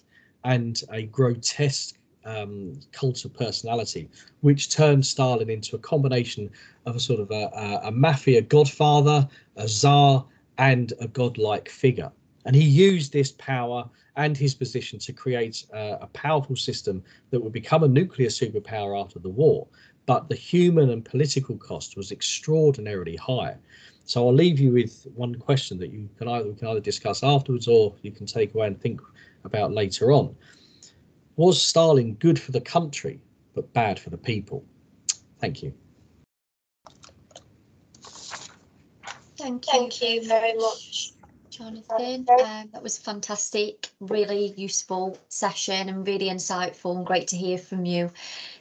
and a grotesque um, cult of personality, which turned Stalin into a combination of a sort of a, a, a mafia godfather, a czar, and a godlike figure. And he used this power and his position to create a, a powerful system that would become a nuclear superpower after the war. But the human and political cost was extraordinarily high. So I'll leave you with one question that you can either, we can either discuss afterwards or you can take away and think about later on. Was Stalin good for the country, but bad for the people? Thank you. Thank you, Thank you very much, Jonathan. Um, that was fantastic, really useful session and really insightful and great to hear from you.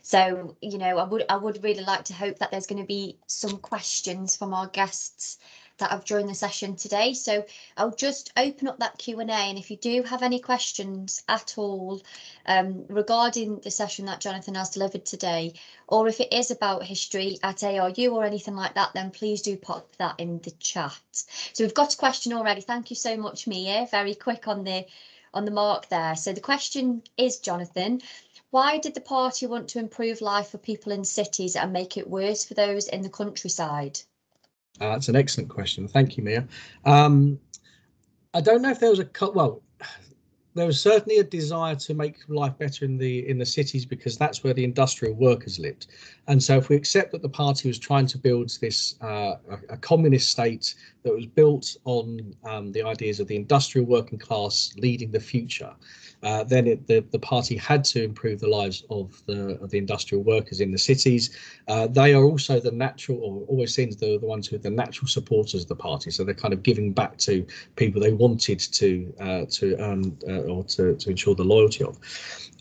So, you know, I would I would really like to hope that there's going to be some questions from our guests that have joined the session today. So I'll just open up that Q and A, and if you do have any questions at all um, regarding the session that Jonathan has delivered today, or if it is about history at A R U or anything like that, then please do pop that in the chat. So we've got a question already. Thank you so much, Mia. Very quick on the on the mark there. So the question is, Jonathan, why did the party want to improve life for people in cities and make it worse for those in the countryside? Uh, that's an excellent question. Thank you, Mia. Um, I don't know if there was a, well, There was certainly a desire to make life better in the in the cities, because that's where the industrial workers lived. And so if we accept that the party was trying to build this uh, a, a communist state that was built on um, the ideas of the industrial working class leading the future, uh, then it, the, the party had to improve the lives of the of the industrial workers in the cities. Uh, they are also the natural, or always seen as the, the ones who are the natural supporters of the party. So they're kind of giving back to people they wanted to uh, to earn uh, or to, to ensure the loyalty of.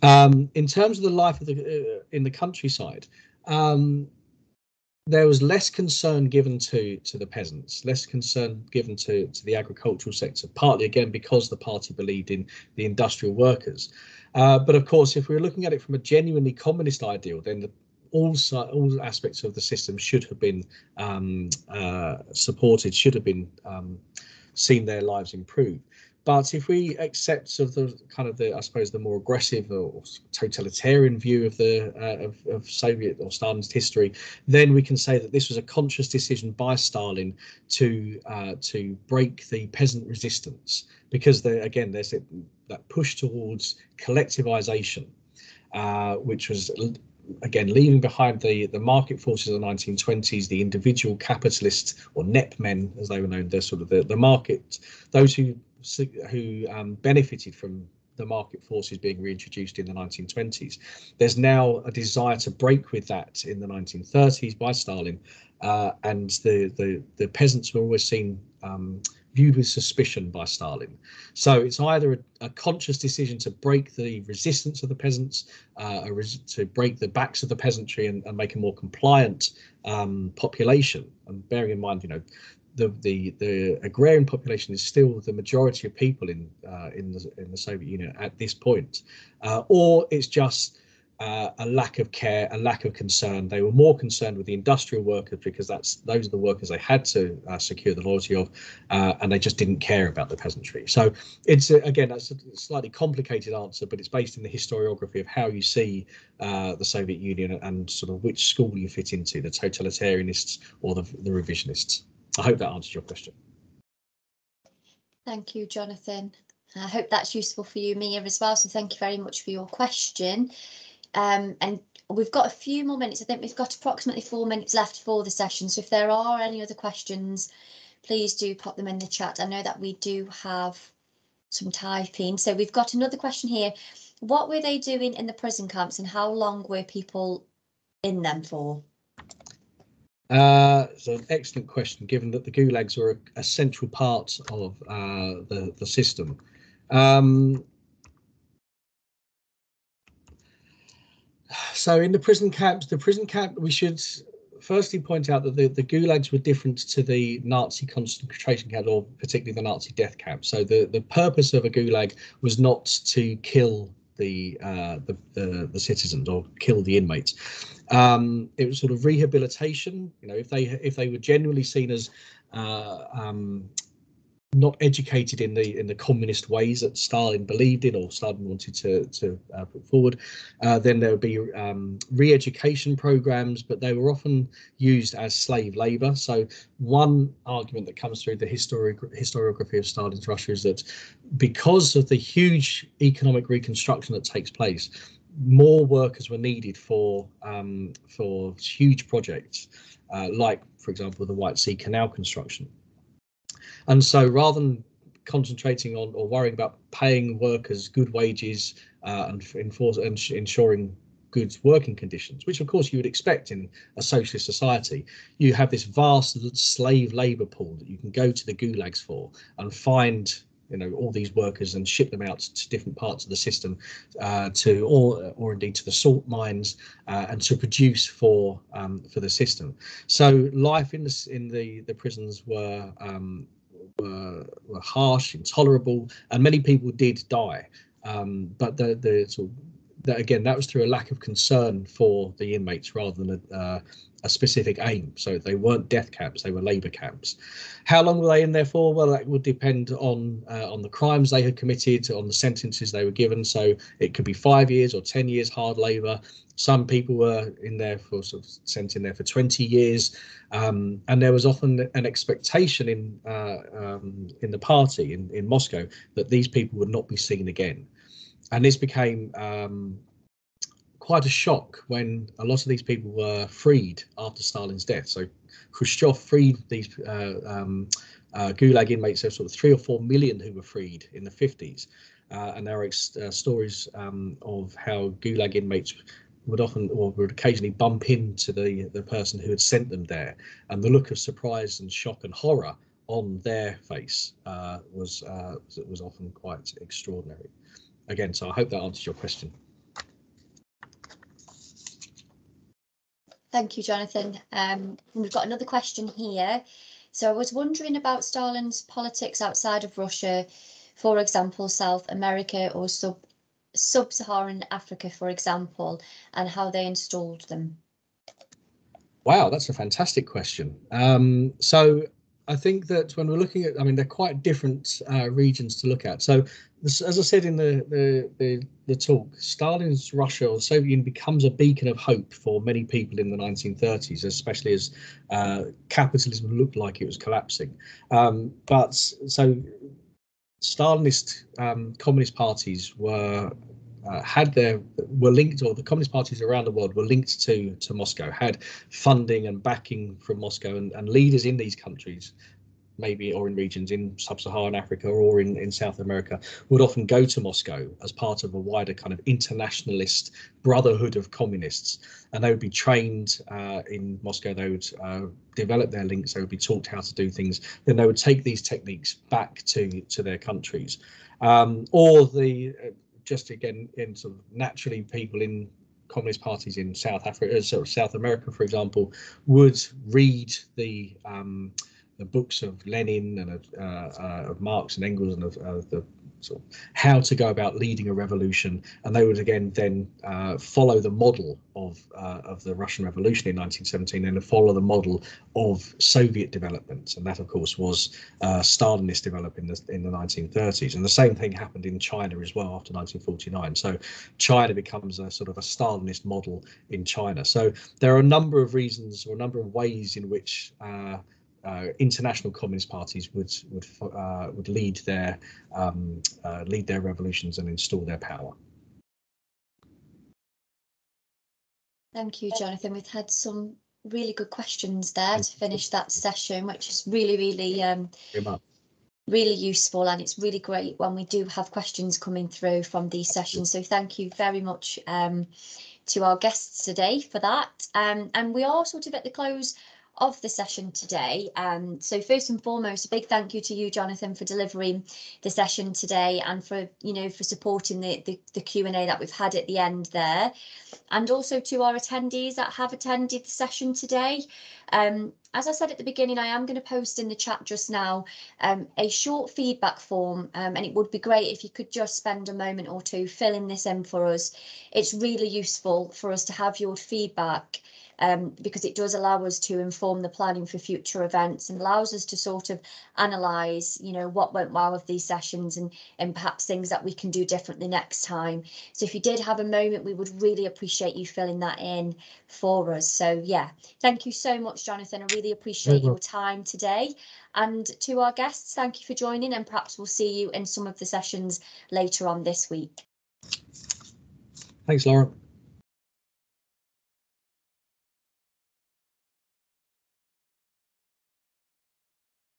Um, in terms of the life of the uh, in the countryside, um, there was less concern given to to the peasants, less concern given to to the agricultural sector, partly again because the party believed in the industrial workers. Uh, but of course, if we were looking at it from a genuinely communist ideal, then the All, all aspects of the system should have been um, uh, supported, should have been um, seen their lives improve. But if we accept sort of the kind of the, I suppose, the more aggressive or totalitarian view of the uh, of, of Soviet or Stalinist history, then we can say that this was a conscious decision by Stalin to uh, to break the peasant resistance, because there, again, there's a, that push towards collectivization, uh, which was, again, leaving behind the, the market forces of the nineteen twenties, the individual capitalists, or N E P men, as they were known, the sort of the, the market, those who who um, benefited from the market forces being reintroduced in the nineteen twenties. There's now a desire to break with that in the nineteen thirties by Stalin, uh, and the, the, the peasants were always seen um, viewed with suspicion by Stalin. So it's either a, a conscious decision to break the resistance of the peasants, uh, a res to break the backs of the peasantry and, and make a more compliant um, population. And bearing in mind, you know, the, the the agrarian population is still the majority of people in uh, in the in the Soviet Union at this point, uh, or it's just Uh, a lack of care, a lack of concern. They were more concerned with the industrial workers, because that's those are the workers they had to uh, secure the loyalty of, uh, and they just didn't care about the peasantry. So it's a, again, that's a slightly complicated answer, but it's based in the historiography of how you see uh, the Soviet Union and sort of which school you fit into, the totalitarianists or the, the revisionists. I hope that answers your question. Thank you, Jonathan. I hope that's useful for you, Mia, as well. So thank you very much for your question. Um, and we've got a few more minutes. I think we've got approximately four minutes left for the session. So if there are any other questions, please do pop them in the chat. I know that we do have some typing. So we've got another question here. What were they doing in the prison camps, and how long were people in them for? Uh, so an excellent question, given that the gulags were a, a central part of uh, the, the system. Um, So in the prison camps, the prison camp, we should firstly point out that the, the gulags were different to the Nazi concentration camp, or particularly the Nazi death camp. So the, the purpose of a gulag was not to kill the uh, the, the the citizens or kill the inmates. Um, it was sort of rehabilitation. You know, if they if they were generally seen as uh, um, not educated in the in the communist ways that Stalin believed in, or Stalin wanted to to uh, put forward, uh, then there would be um, re-education programs, but they were often used as slave labor. So one argument that comes through the histori historiography of Stalin's Russia is that because of the huge economic reconstruction that takes place, more workers were needed for um, for huge projects, uh, like, for example, the White Sea Canal construction. And so rather than concentrating on or worrying about paying workers good wages uh, and enforce and ensuring good working conditions, which of course you would expect in a socialist society, you have this vast slave labour pool that you can go to the gulags for and find, you know, all these workers and ship them out to different parts of the system, uh, to or or indeed to the salt mines, uh, and to produce for um, for the system. So life in the in the the prisons were um, were, were harsh, intolerable, and many people did die. Um, but the the sort of that again, that was through a lack of concern for the inmates rather than a, uh, a specific aim. So they weren't death camps, they were labour camps. How long were they in there for? Well, that would depend on uh, on the crimes they had committed, on the sentences they were given. So it could be five years or ten years hard labour. Some people were in there for sort of sent in there for twenty years, um, and there was often an expectation in uh, um, in the party in, in Moscow that these people would not be seen again. And this became um, quite a shock when a lot of these people were freed after Stalin's death. So Khrushchev freed these uh, um, uh, Gulag inmates. There were sort of three or four million who were freed in the fifties, uh, and there are uh, stories um, of how Gulag inmates would often or would occasionally bump into the the person who had sent them there, and the look of surprise and shock and horror on their face uh, was uh, was often quite extraordinary. Again, so I hope that answers your question. Thank you, Jonathan. Um, we've got another question here. So I was wondering about Stalin's politics outside of Russia, for example, South America or sub sub-Saharan Africa, for example, and how they installed them. Wow, that's a fantastic question. Um, so I think that when we're looking at, I mean, they're quite different uh, regions to look at. So this, as I said in the, the, the, the talk, Stalin's Russia or Soviet Union becomes a beacon of hope for many people in the nineteen thirties, especially as uh, capitalism looked like it was collapsing. Um, but so Stalinist um, communist parties were Uh, had their were linked, or the communist parties around the world were linked to to Moscow, had funding and backing from Moscow, and, and leaders in these countries, maybe, or in regions in sub-Saharan Africa or in, in South America, would often go to Moscow as part of a wider kind of internationalist brotherhood of communists. And they would be trained uh, in Moscow, they would uh, develop their links, they would be taught how to do things, then they would take these techniques back to, to their countries. Um, or the, uh, just again, in sort of naturally people in communist parties in South Africa, sort of South America, for example, would read the um, the books of Lenin and of, uh, uh, of Marx and Engels and of uh, the sort of how to go about leading a revolution, and they would again then uh, follow the model of uh, of the Russian Revolution in nineteen seventeen, and follow the model of Soviet developments, and that of course was uh, Stalinist development in the, in the nineteen thirties, and the same thing happened in China as well after nineteen forty-nine. So China becomes a sort of a Stalinist model in China. So there are a number of reasons or a number of ways in which Uh, Uh, international communist parties would would uh, would lead their um, uh, lead their revolutions and install their power. Thank you, Jonathan. We've had some really good questions there to finish that session, which is really, really, um, really useful, and it's really great when we do have questions coming through from these sessions. So thank you very much um, to our guests today for that, um, and we are sort of at the close of the session today. Um, so first and foremost, a big thank you to you, Jonathan, for delivering the session today and for, you know, for supporting the, the, the Q and A that we've had at the end there. And also to our attendees that have attended the session today. Um, as I said at the beginning, I am going to post in the chat just now um, a short feedback form, um, and it would be great if you could just spend a moment or two filling this in for us. It's really useful for us to have your feedback, Um, because it does allow us to inform the planning for future events and allows us to sort of analyse, you know, what went well with these sessions and, and perhaps things that we can do differently next time. So if you did have a moment, we would really appreciate you filling that in for us. So, yeah, thank you so much, Jonathan. I really appreciate your time today. And to our guests, thank you for joining, and perhaps we'll see you in some of the sessions later on this week. Thanks, Laura.